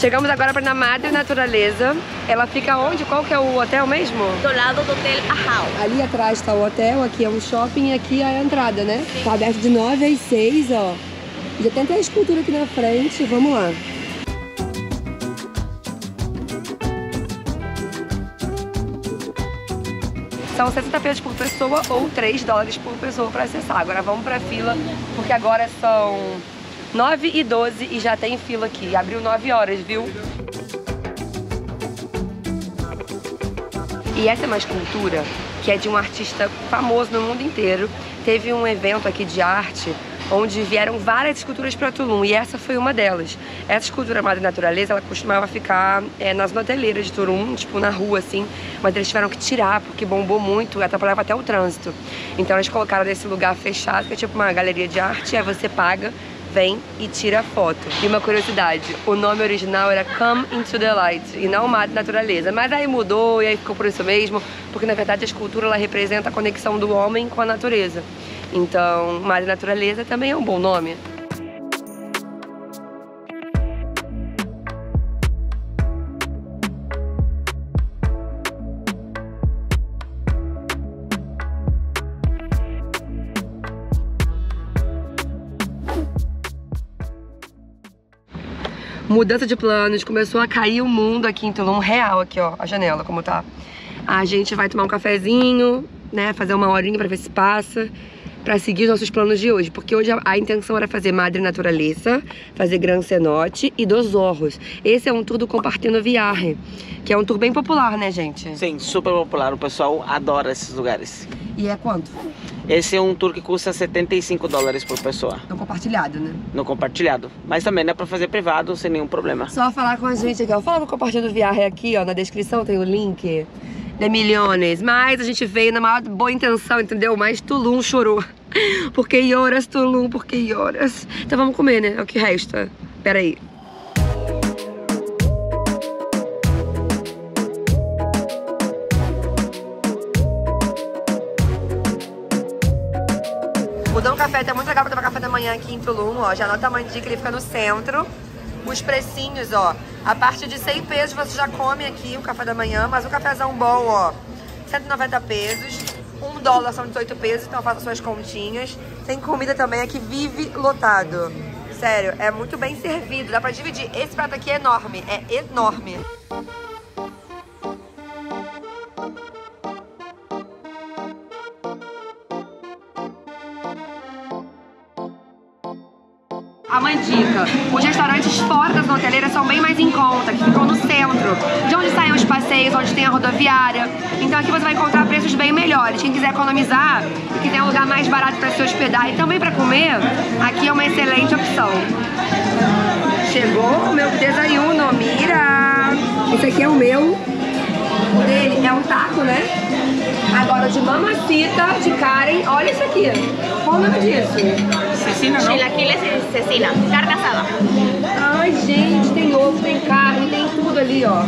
Chegamos agora na Madre Naturaleza. Ela fica onde? Qual que é o hotel mesmo? Do lado do Hotel Ahau. Ali atrás está o hotel, aqui é um shopping, aqui é a entrada, né? Sim. Tá aberto de 9 às 6, ó. Já tem até a escultura aqui na frente, vamos lá. São 60 pesos por pessoa ou 3 dólares por pessoa para acessar. Agora vamos para a fila, porque agora são 9 e 12 e já tem fila aqui. Abriu 9 horas, viu? E essa é uma escultura que é de um artista famoso no mundo inteiro. Teve um evento aqui de arte onde vieram várias esculturas para Tulum e essa foi uma delas. Essa escultura Madre Naturaleza, ela costumava ficar nas hoteleiras de Tulum, tipo na rua assim, mas eles tiveram que tirar porque bombou muito, atrapalhava até o trânsito. Então eles colocaram nesse lugar fechado, que é tipo uma galeria de arte, aí você paga, vem e tira a foto. E uma curiosidade, o nome original era Come Into The Light e não Madre Naturaleza, mas aí mudou e aí ficou por isso mesmo, porque na verdade a escultura ela representa a conexão do homem com a natureza. Então, Madre Naturaleza também é um bom nome. Mudança de planos, começou a cair o mundo aqui em Tulum, real aqui, ó, a janela como tá. A gente vai tomar um cafezinho, né, fazer uma horinha pra ver se passa, para seguir os nossos planos de hoje, porque hoje a intenção era fazer Madre Naturaleza, fazer Gran Cenote e Dos Ojos. Esse é um tour do Compartiendo Viaje, que é um tour bem popular, né, gente? Sim, super popular. O pessoal adora esses lugares. E é quanto? Esse é um tour que custa 75 dólares por pessoa. No compartilhado, né? No compartilhado. Mas também dá pra fazer privado, sem nenhum problema. Só falar com a gente aqui, ó. Fala no Compartiendo Viaje aqui, ó. Na descrição tem o link. De milhões, mas a gente veio na maior boa intenção, entendeu? Mas Tulum chorou. Porque horas, Tulum, porque horas. Então vamos comer, né? É o que resta. Pera aí. Mudou um café, tá muito legal pra tomar café da manhã aqui em Tulum, ó. Já anota a mandíbula, ele fica no centro. Os precinhos, ó, a partir de 100 pesos você já come aqui o café da manhã, mas o cafezão bom, ó, 190 pesos, 1 dólar são 18 pesos, então faça suas continhas. Tem comida também, aqui vive lotado. Sério, é muito bem servido, dá pra dividir. Esse prato aqui é enorme, é enorme. Uma dica, os restaurantes fora da zona hoteleira são bem mais em conta, que ficam no centro, de onde saem os passeios, onde tem a rodoviária. Então aqui você vai encontrar preços bem melhores. Quem quiser economizar e quiser um lugar mais barato para se hospedar e também para comer, aqui é uma excelente opção. Chegou o meu desayuno, mira! Esse aqui é o meu. O dele é um taco, né? Agora de mamacita, de Karen, olha isso aqui. Qual o nome disso? Chilaquiles e cecina, carne assada. Ai, gente, tem ovo, tem carne, tem tudo ali, ó.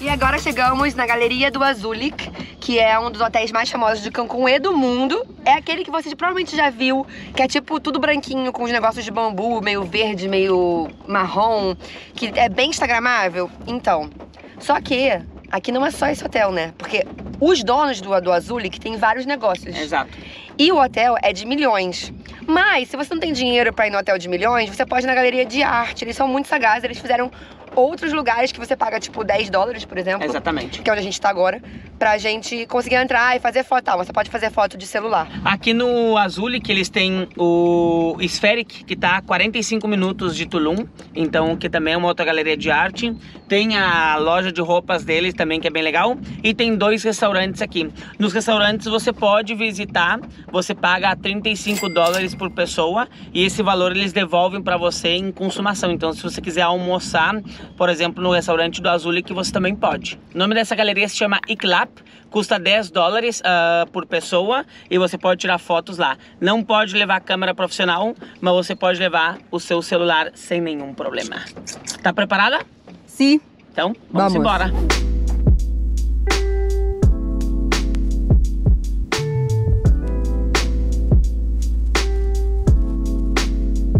E agora chegamos na galeria do Azulik, que é um dos hotéis mais famosos de Cancún e do mundo. É aquele que você provavelmente já viu, que é tipo tudo branquinho, com os negócios de bambu, meio verde, meio marrom, que é bem instagramável. Então, só que aqui não é só esse hotel, né? Porque os donos do Azulik tem vários negócios. Exato. E o hotel é de milhões. Mas, se você não tem dinheiro para ir no hotel de milhões, você pode ir na galeria de arte. Eles são muito sagazes. Eles fizeram outros lugares que você paga, tipo, 10 dólares, por exemplo. Exatamente. Que é onde a gente tá agora. Pra gente conseguir entrar e fazer foto. Ah, você pode fazer foto de celular. Aqui no Azulik, eles têm o Sfer-Ik, que tá a 45 minutos de Tulum. Então, que também é uma outra galeria de arte. Tem a loja de roupas deles também, que é bem legal. E tem dois restaurantes aqui. Nos restaurantes, você pode visitar. Você paga 35 dólares por pessoa. E esse valor, eles devolvem pra você em consumação. Então, se você quiser almoçar, por exemplo, no restaurante do Azulik, que você também pode. O nome dessa galeria se chama Iklap, custa 10 dólares por pessoa e você pode tirar fotos lá. Não pode levar câmera profissional, mas você pode levar o seu celular sem nenhum problema. Tá preparada? Sim. Então, vamos embora.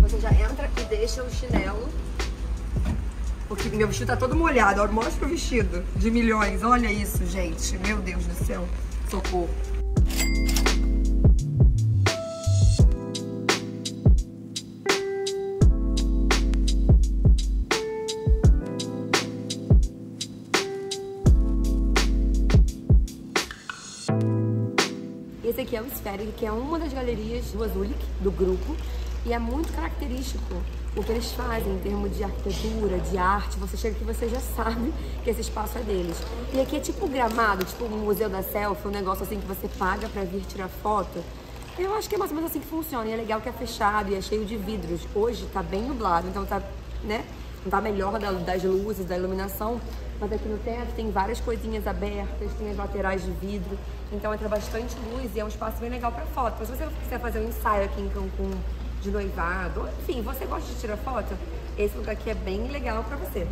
Você já entra e Este é o chinelo. Porque meu vestido tá todo molhado. Mostra o vestido de milhões. Olha isso, gente. Meu Deus do céu. Socorro. Esse aqui é o Sfer-Ik, que é uma das galerias do Azulik, do grupo. E é muito característico o que eles fazem em termos de arquitetura, de arte. Você chega aqui e você já sabe que esse espaço é deles. E aqui é tipo gramado, tipo um museu da selfie, um negócio assim que você paga pra vir tirar foto. Eu acho que é mais ou menos assim que funciona. E é legal que é fechado e é cheio de vidros. Hoje tá bem nublado, então tá, né? Não tá melhor das luzes, da iluminação. Mas aqui no teto tem várias coisinhas abertas, tem as laterais de vidro. Então entra bastante luz e é um espaço bem legal pra foto. Mas se você quiser fazer um ensaio aqui em Cancún, de noivado, ou enfim, você gosta de tirar foto? Esse lugar aqui é bem legal pra você.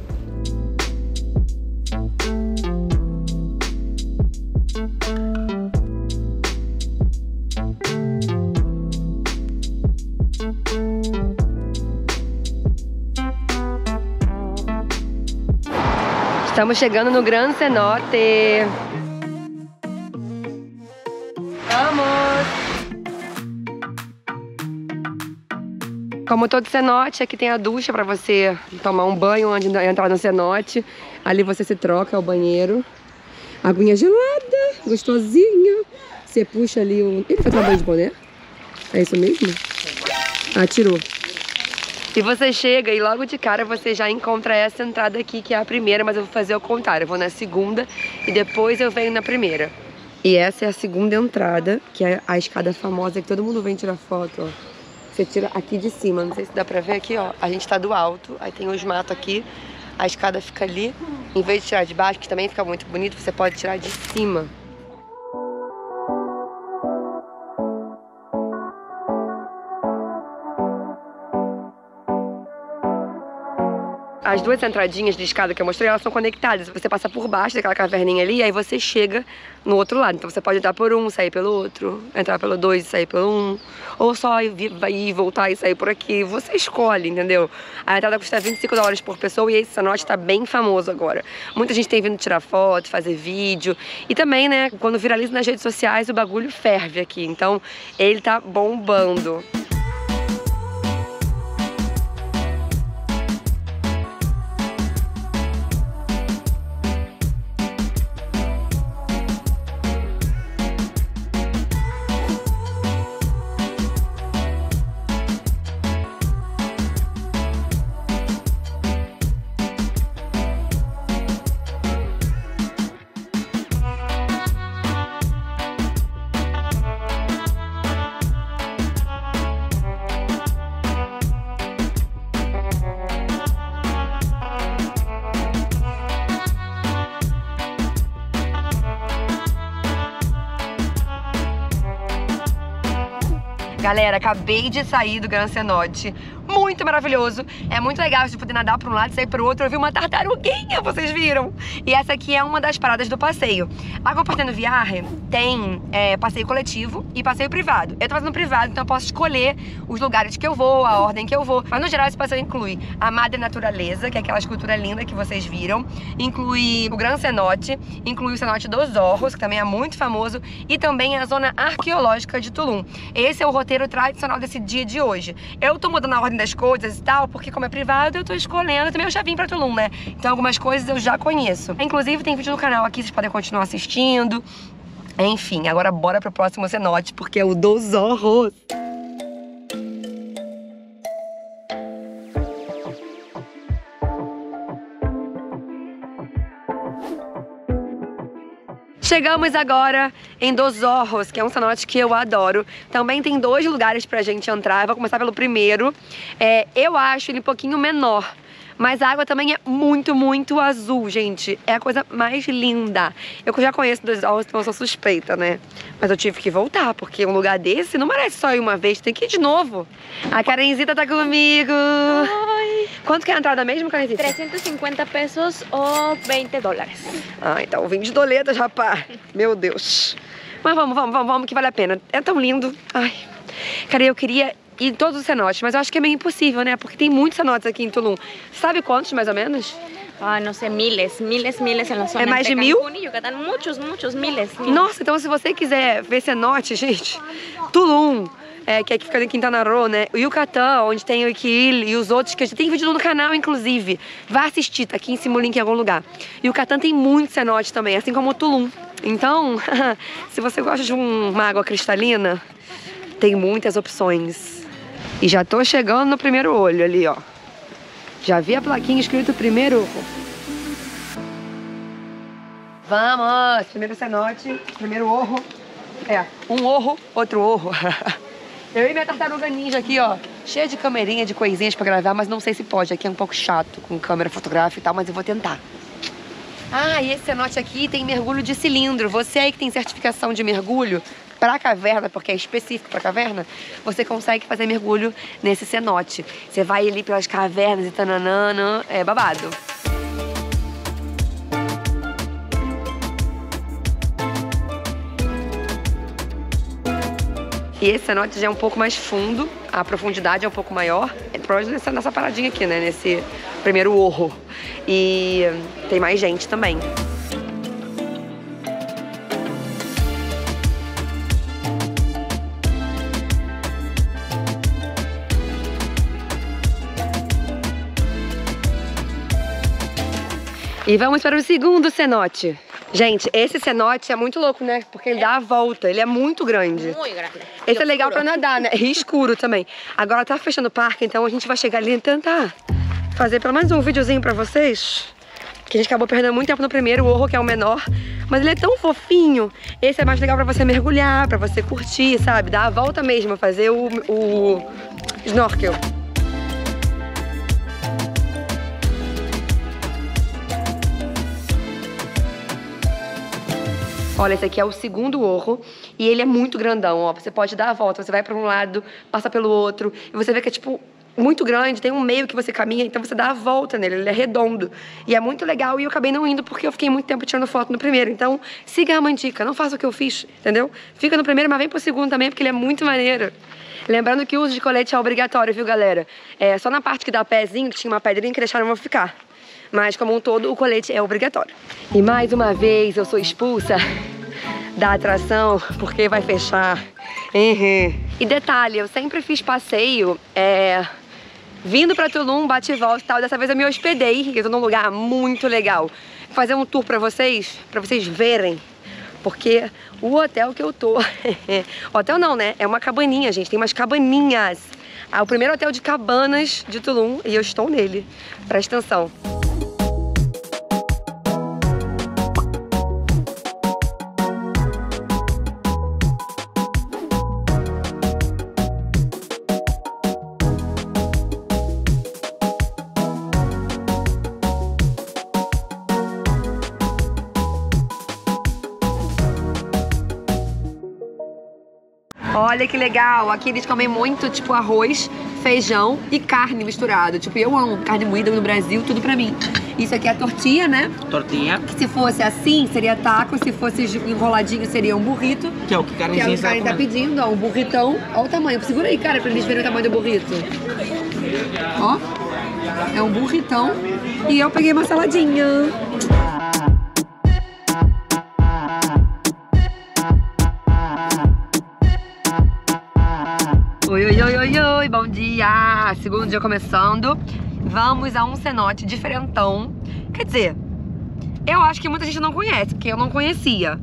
Estamos chegando no Gran Cenote. Vamos! Como todo cenote, aqui tem a ducha para você tomar um banho antes de entrar no cenote. Ali você se troca, é o banheiro. Aguinha gelada, gostosinha. Você puxa ali um... Ele foi tomar banho de boné? É isso mesmo? Ah, tirou. E você chega e logo de cara você já encontra essa entrada aqui, que é a primeira, mas eu vou fazer o contrário. Eu vou na segunda e depois eu venho na primeira. E essa é a segunda entrada, que é a escada famosa que todo mundo vem tirar foto, ó. Você tira aqui de cima, não sei se dá pra ver aqui, ó. A gente tá do alto, aí tem os matos aqui, a escada fica ali. Em vez de tirar de baixo, que também fica muito bonito, você pode tirar de cima. As duas entradinhas de escada que eu mostrei, elas são conectadas. Você passa por baixo daquela caverninha ali, e aí você chega no outro lado. Então você pode entrar por um, sair pelo outro, entrar pelo dois e sair pelo um, ou só ir, voltar e sair por aqui. Você escolhe, entendeu? A entrada custa $25 por pessoa e esse cenote tá bem famoso agora. Muita gente tem vindo tirar foto, fazer vídeo. E também, né, quando viraliza nas redes sociais, o bagulho ferve aqui. Então ele tá bombando. Galera, acabei de sair do Gran Cenote, muito maravilhoso, é muito legal de poder nadar para um lado e sair para o outro. Eu vi uma tartaruguinha, vocês viram? E essa aqui é uma das paradas do passeio. A Compartiendo Viaje tem passeio coletivo e passeio privado. Eu tô fazendo privado, então eu posso escolher os lugares que eu vou, a ordem que eu vou. Mas no geral esse passeio inclui a Madre Naturaleza, que é aquela escultura linda que vocês viram, inclui o Gran Cenote, inclui o Cenote Dos Ojos, que também é muito famoso, e também a zona arqueológica de Tulum. Esse é o roteiro tradicional desse dia de hoje. Eu tô mudando a ordem das coisas e tal, porque como é privado, eu tô escolhendo. Também eu já vim pra Tulum, né? Então algumas coisas eu já conheço. Inclusive tem vídeo no canal aqui, vocês podem continuar assistindo. Enfim, agora bora pro próximo cenote, porque é o Dos Ojos. Chegamos agora em Dos Ojos, que é um cenote que eu adoro. Também tem dois lugares pra gente entrar. Eu vou começar pelo primeiro. Eu acho ele um pouquinho menor, mas a água também é muito, muito azul, gente. É a coisa mais linda. Eu já conheço Dos Ojos, então eu sou suspeita, né? Mas eu tive que voltar, porque um lugar desse não merece só ir uma vez. Tem que ir de novo. A Karenzita tá comigo. Oi. Quanto que é a entrada mesmo, Karenzita? 350 pesos ou $20. Ah, então vim de doletas, rapaz. Meu Deus. Mas vamos, que vale a pena. É tão lindo. Ai, cara, eu queria e em todos os cenotes, mas eu acho que é meio impossível, né? Porque tem muitos cenotes aqui em Tulum. Sabe quantos, mais ou menos? Ah, não sei, miles na zona. É mais de mil? Cancún e Yucatán, muitos miles. Nossa, então se você quiser ver cenote, gente, Tulum, que fica em Quintana Roo, né? O Yucatán, onde tem o Iklap e os outros, que a gente tem vídeo no canal, inclusive. Vá assistir, tá aqui em cima o link em algum lugar. E o Yucatán tem muito cenote também, assim como o Tulum. Então, se você gosta de uma água cristalina, tem muitas opções. E já tô chegando no primeiro olho ali, ó. Já vi a plaquinha escrito primeiro. Vamos! Primeiro cenote, primeiro orro. É, um orro, outro orro. Eu e minha tartaruga ninja aqui, ó. Cheia de camerinha, de coisinhas pra gravar, mas não sei se pode. Aqui é um pouco chato com câmera fotográfica e tal, mas eu vou tentar. Ah, e esse cenote aqui tem mergulho de cilindro. Você aí que tem certificação de mergulho pra caverna, porque é específico pra caverna, você consegue fazer mergulho nesse cenote. Você vai ali pelas cavernas e tananana, é babado. E esse cenote já é um pouco mais fundo, a profundidade é um pouco maior. Provavelmente nessa paradinha aqui, né, nesse primeiro orro. E tem mais gente também. E vamos para o segundo cenote. Gente, esse cenote é muito louco, né? Porque ele dá a volta, ele é muito grande. Muito grande. Esse é legal para nadar, né? E escuro também. Agora tá fechando o parque, então a gente vai chegar ali e tentar fazer pelo menos um videozinho para vocês. Que a gente acabou perdendo muito tempo no primeiro, o orro, que é o menor. Mas ele é tão fofinho. Esse é mais legal para você mergulhar, para você curtir, sabe? Dar a volta mesmo, fazer o snorkel. Olha, esse aqui é o segundo orro e ele é muito grandão, ó. Você pode dar a volta, você vai para um lado, passa pelo outro e você vê que é, tipo, muito grande, tem um meio que você caminha, então você dá a volta nele, ele é redondo. E é muito legal e eu acabei não indo porque eu fiquei muito tempo tirando foto no primeiro. Então, siga a mandica, não faça o que eu fiz, entendeu? Fica no primeiro, mas vem pro segundo também porque ele é muito maneiro. Lembrando que o uso de colete é obrigatório, viu, galera? É só na parte que dá pezinho, que tinha uma pedrinha que deixaram eu ficar. Mas, como um todo, o colete é obrigatório. E mais uma vez eu sou expulsa da atração porque vai fechar. Uhum. E detalhe, eu sempre fiz passeio vindo pra Tulum, bate e volta e tal. Dessa vez eu me hospedei, eu tô num lugar muito legal. Vou fazer um tour pra vocês verem. Porque o hotel que eu tô... hotel não, né? É uma cabaninha, gente. Tem umas cabaninhas. É o primeiro hotel de cabanas de Tulum e eu estou nele. Presta atenção. Olha que legal, aqui eles comem muito, tipo, arroz, feijão e carne misturado. Tipo, eu amo carne moída no Brasil, tudo pra mim. Isso aqui é a tortilha, né? Tortilha. Que se fosse assim, seria taco, se fosse enroladinho, seria um burrito. Que é o que a carne tá pedindo, ó, um burritão. Olha o tamanho, segura aí, cara, pra eles verem o tamanho do burrito. Ó, é um burritão e eu peguei uma saladinha. Oi, bom dia! Segundo dia começando. Vamos a um cenote diferentão. Quer dizer, eu acho que muita gente não conhece, porque eu não conhecia.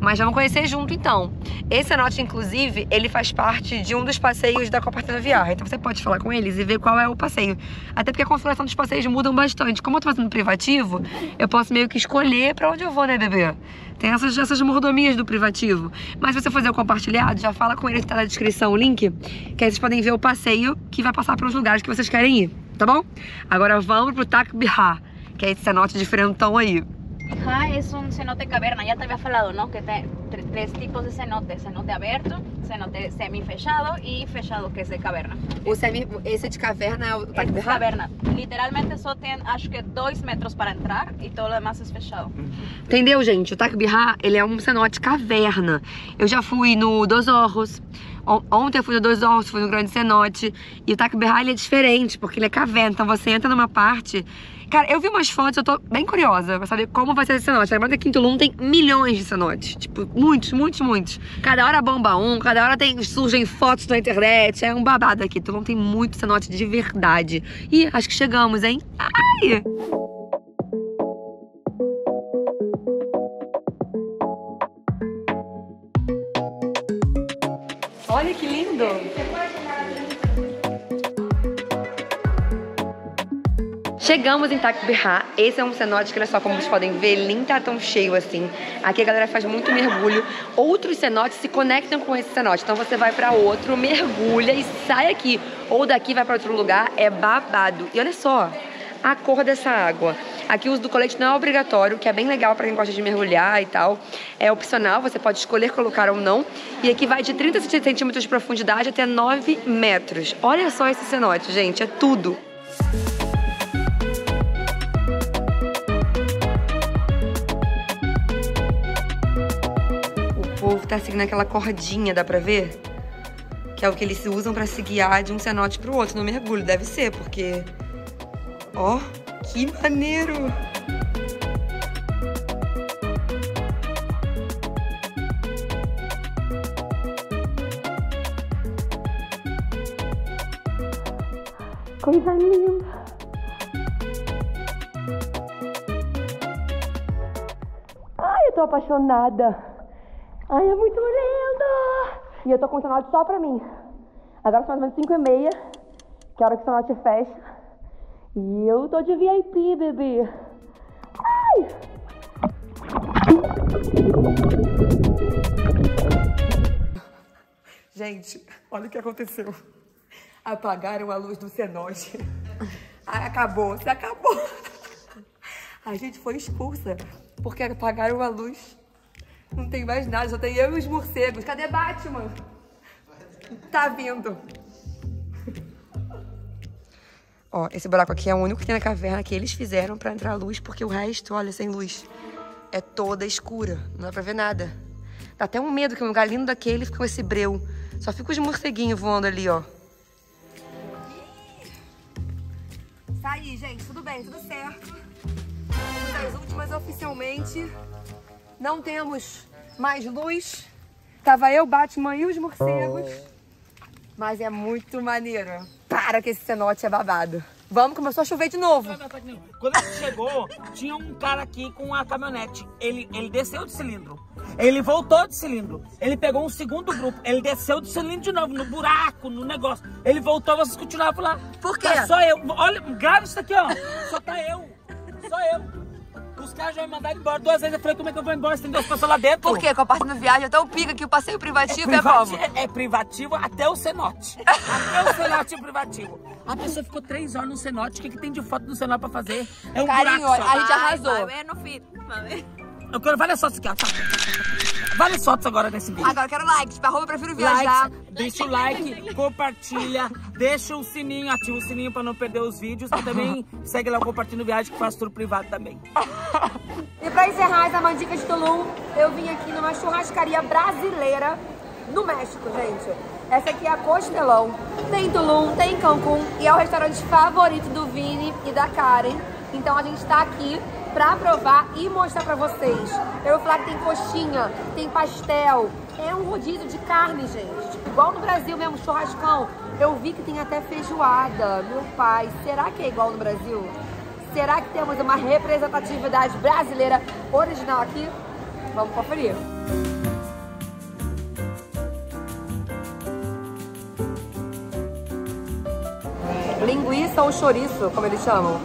Mas já vão conhecer junto, então. Esse cenote, inclusive, ele faz parte de um dos passeios da Compartiendo Viaje. Então você pode falar com eles e ver qual é o passeio. Até porque a configuração dos passeios mudam bastante. Como eu tô fazendo privativo, eu posso meio que escolher pra onde eu vou, né, bebê? Tem essas mordomias do privativo. Mas se você fazer o compartilhado, já fala com eles, tá na descrição o link, que aí vocês podem ver o passeio que vai passar pelos lugares que vocês querem ir, tá bom? Agora vamos pro Takibihá, que é esse cenote diferentão aí. Ajá, es un cenote caverna, ya te había falado, ¿no? Que te, tres tipos de cenote: cenote aberto, cenote semifechado e fechado, que é de caverna. O esse de caverna é o Takibihá? Caverna. Literalmente só tem, acho que 2 metros para entrar e todo o demais é fechado. Entendeu, gente? O Takibihá, ele é um cenote caverna. Eu já fui no Dos Ojos. Ontem eu fui no Dos Ojos, fui no Grande Cenote. E o Takibihá, ele é diferente, porque ele é caverna. Então você entra numa parte... Cara, eu vi umas fotos, eu tô bem curiosa pra saber como vai ser esse cenote. Lembrando que aqui em Tulum tem milhões de cenotes. Tipo, muitos, muitos, muitos. Cada hora bomba um, cada hora surgem fotos na internet. É um babado aqui. Tulum tem muito cenote de verdade. Ih, acho que chegamos, hein? Ai! Olha que lindo! Chegamos em Takibihá. Esse é um cenote que, olha só, como vocês podem ver, ele nem tá tão cheio assim. Aqui a galera faz muito mergulho. Outros cenotes se conectam com esse cenote. Então você vai pra outro, mergulha e sai aqui. Ou daqui vai pra outro lugar. É babado. E olha só a cor dessa água. Aqui o uso do colete não é obrigatório, que é bem legal pra quem gosta de mergulhar e tal. É opcional, você pode escolher colocar ou não. E aqui vai de 30 centímetros de profundidade até 9 metros. Olha só esse cenote, gente. É tudo. O povo tá seguindo aquela cordinha, dá pra ver? Que é o que eles usam pra se guiar de um cenote pro outro no mergulho. Deve ser, porque... Ó, que maneiro! Coisa linda! Ai, eu tô apaixonada! Ai, é muito lindo! E eu tô com o cenote só pra mim. Agora são mais ou menos 5h30, que é a hora que o cenote fecha. E eu tô de VIP, bebê. Ai! Gente, olha o que aconteceu. Apagaram a luz do cenote. Acabou, se acabou. A gente foi expulsa porque apagaram a luz. Não tem mais nada, só tem eu e os morcegos. Cadê Batman? Tá vindo. Ó, esse buraco aqui é o único que tem na caverna que eles fizeram pra entrar a luz, porque o resto, olha, sem luz. É toda escura, não dá pra ver nada. Dá até um medo que um lugar lindo daquele fica com esse breu. Só fica os morceguinhos voando ali, ó. Saí, gente, tudo bem, tudo certo. As últimas oficialmente... Não temos mais luz. Tava eu, Batman e os morcegos. Mas é muito maneiro. Para que esse cenote é babado. Vamos, começou a chover de novo. Quando a gente chegou, tinha um cara aqui com a caminhonete. Ele desceu do cilindro. Ele voltou do cilindro. Ele pegou um segundo grupo. Ele desceu do cilindro de novo, no buraco, no negócio. Ele voltou, vocês continuavam lá. Por quê? Tá só eu. Olha, grava isso aqui, ó. Só tá eu. Só eu. Os caras já me mandaram embora 2 vezes. Eu falei, como é que eu vou embora se tem 2 pessoas lá dentro? Por quê? Compartindo viagem até o pica que o passeio privativo é como? É privativo até o cenote. Até o cenote é privativo. A pessoa ficou 3 horas no cenote. O que, que tem de foto no cenote pra fazer? É um carinho, buraco só. A gente arrasou. Vai, no fim. Eu quero várias fotos aqui, ó. Várias fotos agora nesse vídeo. Agora eu quero likes. Tipo, arroba, eu prefiro viajar. Likes, deixa o like, compartilha, deixa o sininho, ativa o sininho pra não perder os vídeos. E também segue lá o Compartindo Viagem, que faz tudo privado também. E pra encerrar essa mandica de Tulum, eu vim aqui numa churrascaria brasileira no México, gente. Essa aqui é a Costelão. Tem Tulum, tem Cancún e é o restaurante favorito do Vini e da Karen. Então a gente tá aqui pra provar e mostrar pra vocês. Eu vou falar que tem coxinha, tem pastel, é um rodízio de carne, gente. Tipo, igual no Brasil mesmo, churrascão. Eu vi que tem até feijoada, meu pai. Será que é igual no Brasil? Será que temos uma representatividade brasileira original aqui? Vamos conferir. Linguiça ou chouriço, como eles chamam.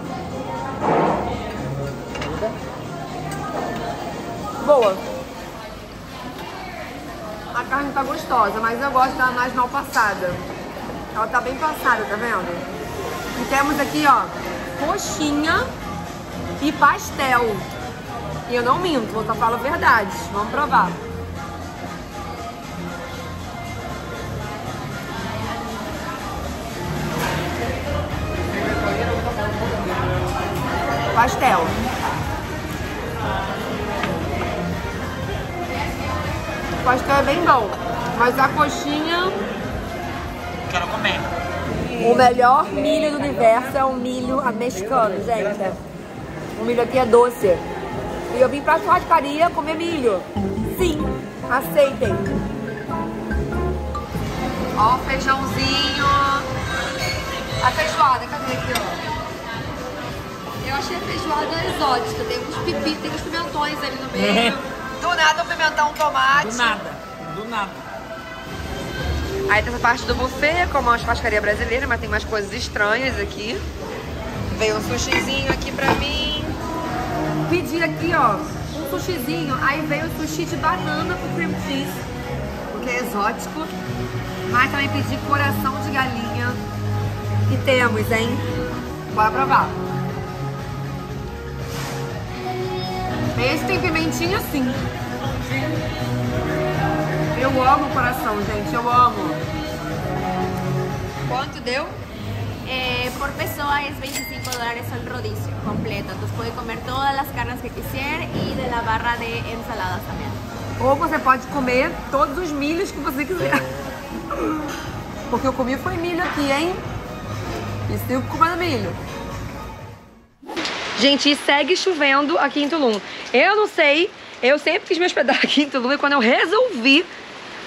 Boa. A carne tá gostosa, mas eu gosto dela mais mal passada. Ela tá bem passada, tá vendo? E temos aqui, ó, coxinha e pastel. E eu não minto, eu só falo a verdade. Vamos provar. pastel. O pastel é bem bom, mas a coxinha... Quero comer. O melhor milho do universo é o milho mexicano, gente. O milho aqui é doce. E eu vim pra churrascaria comer milho. Sim, aceitem. Ó o feijãozinho. A feijoada, cadê aqui, ó? Eu achei a feijoada exótica. Tem uns pipis, tem uns pimentões ali no meio. Do nada um pimentão, um tomate. Do nada, do nada. Aí tem essa parte do buffet, como é uma churrascaria brasileira, mas tem umas coisas estranhas aqui. Veio um sushizinho aqui pra mim. Pedi aqui, ó, um sushizinho. Aí veio sushi de banana com cream cheese, porque é exótico. Mas também pedi coração de galinha. E temos, hein? Bora provar. Esse tem pimentinha, sim. Eu amo o coração, gente, eu amo. Quanto deu? Por pessoa é $25 o rodízio completo. Então você pode comer todas as carnes que quiser e da barra de ensaladas também. Ou você pode comer todos os milhos que você quiser. Porque eu comi foi milho aqui, hein? Isso tem que comer milho. Gente, e segue chovendo aqui em Tulum. Eu não sei, eu sempre quis me hospedar aqui em Tulum e quando eu resolvi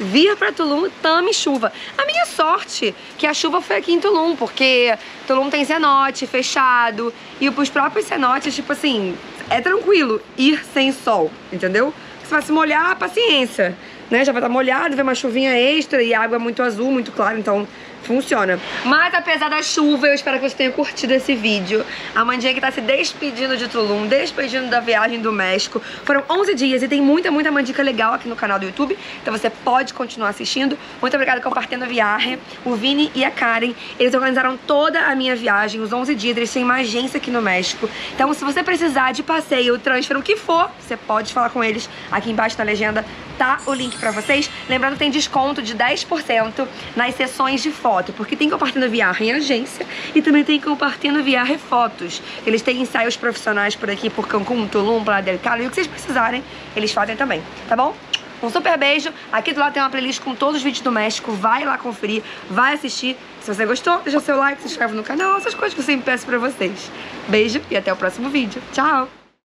vir para Tulum, tame chuva. A minha sorte que a chuva foi aqui em Tulum, porque Tulum tem cenote fechado e os próprios cenotes, tipo assim, é tranquilo ir sem sol, entendeu? Você vai se molhar, paciência, né? Já vai estar molhado, vem uma chuvinha extra e a água é muito azul, muito clara, então funciona. Mas apesar da chuva, eu espero que você tenha curtido esse vídeo. A Mandinha que tá se despedindo de Tulum, despedindo da viagem do México. Foram 11 dias e tem muita mandica legal aqui no canal do YouTube, então você pode continuar assistindo. Muito obrigada, Compartiendo Viaje, o Vini e a Karen. Eles organizaram toda a minha viagem, os 11 dias, eles têm uma agência aqui no México. Então se você precisar de passeio, transfer, o que for, você pode falar com eles. Aqui embaixo na legenda tá o link pra vocês. Lembrando que tem desconto de 10% nas sessões de foto. Porque tem Compartiendo Viaje em agência e também tem Compartiendo Viaje fotos. Eles têm ensaios profissionais por aqui, por Cancún, Tulum, Playa del Carmen, e o que vocês precisarem, eles fazem também, tá bom? Um super beijo. Aqui do lado tem uma playlist com todos os vídeos do México. Vai lá conferir, vai assistir. Se você gostou, deixa seu like, se inscreve no canal, essas coisas que eu sempre peço pra vocês. Beijo e até o próximo vídeo. Tchau!